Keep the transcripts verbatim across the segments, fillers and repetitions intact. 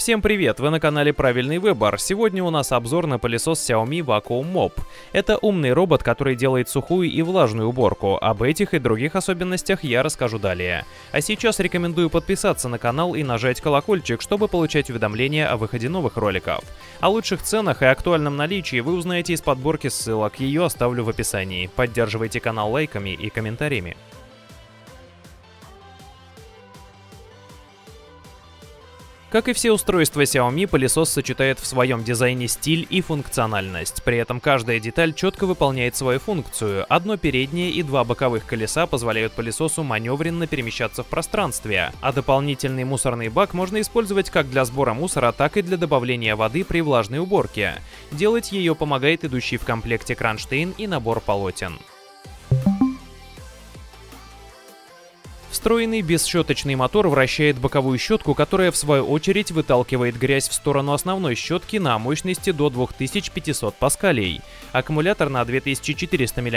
Всем привет! Вы на канале Правильный выбор. Сегодня у нас обзор на пылесос Xiaomi Vacuum Mop. Это умный робот, который делает сухую и влажную уборку. Об этих и других особенностях я расскажу далее. А сейчас рекомендую подписаться на канал и нажать колокольчик, чтобы получать уведомления о выходе новых роликов. О лучших ценах и актуальном наличии вы узнаете из подборки ссылок, ее оставлю в описании. Поддерживайте канал лайками и комментариями. Как и все устройства Xiaomi, пылесос сочетает в своем дизайне стиль и функциональность. При этом каждая деталь четко выполняет свою функцию. Одно переднее и два боковых колеса позволяют пылесосу маневренно перемещаться в пространстве. А дополнительный мусорный бак можно использовать как для сбора мусора, так и для добавления воды при влажной уборке. Делать ее помогает идущий в комплекте кронштейн и набор полотен. Встроенный бесщеточный мотор вращает боковую щетку, которая в свою очередь выталкивает грязь в сторону основной щетки на мощности до двух тысяч пятисот паскалей. Аккумулятор на две тысячи четыреста мАч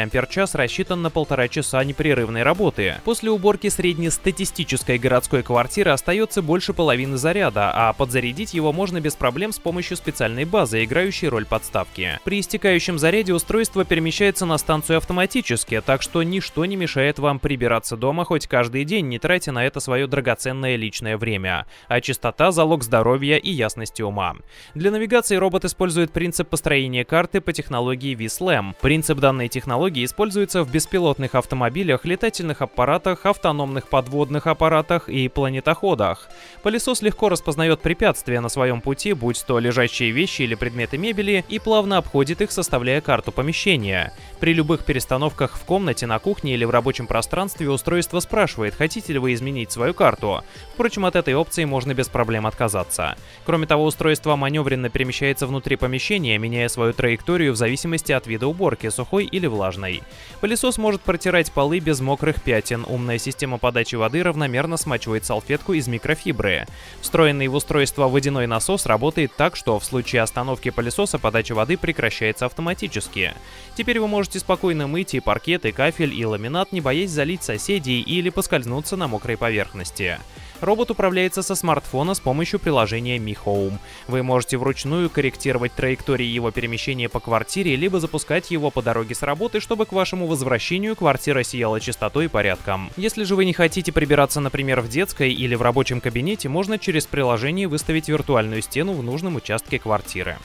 рассчитан на полтора часа непрерывной работы. После уборки среднестатистической городской квартиры остается больше половины заряда, а подзарядить его можно без проблем с помощью специальной базы, играющей роль подставки. При истекающем заряде устройство перемещается на станцию автоматически, так что ничто не мешает вам прибираться дома хоть каждый день, не тратя на это свое драгоценное личное время. А чистота – залог здоровья и ясности ума. Для навигации робот использует принцип построения карты по технологии ви слэм. Принцип данной технологии используется в беспилотных автомобилях, летательных аппаратах, автономных подводных аппаратах и планетоходах. Пылесос легко распознает препятствия на своем пути, будь то лежащие вещи или предметы мебели, и плавно обходит их, составляя карту помещения. При любых перестановках в комнате, на кухне или в рабочем пространстве устройство спрашивает, хотите ли вы изменить свою карту. Впрочем, от этой опции можно без проблем отказаться. Кроме того, устройство маневренно перемещается внутри помещения, меняя свою траекторию в зависимости от вида уборки, сухой или влажной. Пылесос может протирать полы без мокрых пятен. Умная система подачи воды равномерно смачивает салфетку из микрофибры. Встроенный в устройство водяной насос работает так, что в случае остановки пылесоса подача воды прекращается автоматически. Теперь вы можете спокойно мыть и паркет, и кафель, и ламинат, не боясь залить соседей или поскользнуться на мокрой поверхности. Робот управляется со смартфона с помощью приложения Mi Home. Вы можете вручную корректировать траектории его перемещения по квартире, либо запускать его по дороге с работы, чтобы к вашему возвращению квартира сияла чистотой и порядком. Если же вы не хотите прибираться, например, в детской или в рабочем кабинете, можно через приложение выставить виртуальную стену в нужном участке квартиры.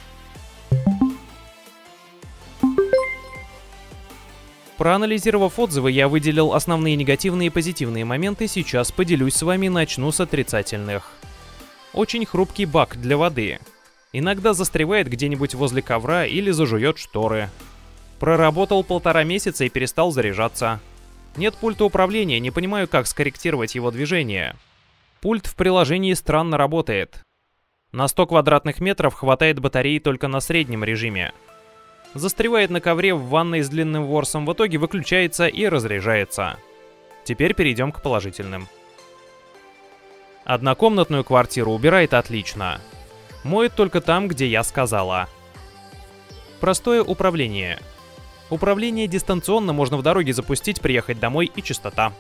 Проанализировав отзывы, я выделил основные негативные и позитивные моменты, сейчас поделюсь с вами, начну с отрицательных. Очень хрупкий бак для воды. Иногда застревает где-нибудь возле ковра или зажует шторы. Проработал полтора месяца и перестал заряжаться. Нет пульта управления, не понимаю, как скорректировать его движение. Пульт в приложении странно работает. На сто квадратных метров хватает батареи только на среднем режиме. Застревает на ковре в ванной с длинным ворсом, в итоге выключается и разряжается. Теперь перейдем к положительным. Однокомнатную квартиру убирает отлично. Моет только там, где я сказала. Простое управление. Управление дистанционно можно в дороге запустить, приехать домой и чистота.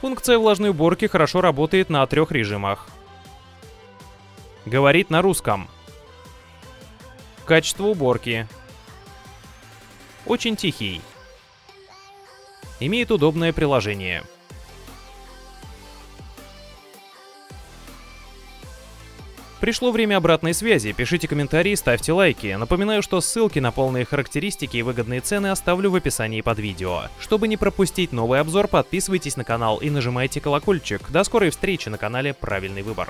Функция влажной уборки хорошо работает на трех режимах. Говорит на русском. Качество уборки. Очень тихий. Имеет удобное приложение. Пришло время обратной связи. Пишите комментарии, ставьте лайки. Напоминаю, что ссылки на полные характеристики и выгодные цены оставлю в описании под видео. Чтобы не пропустить новый обзор, подписывайтесь на канал и нажимайте колокольчик. До скорой встречи на канале Правильный выбор.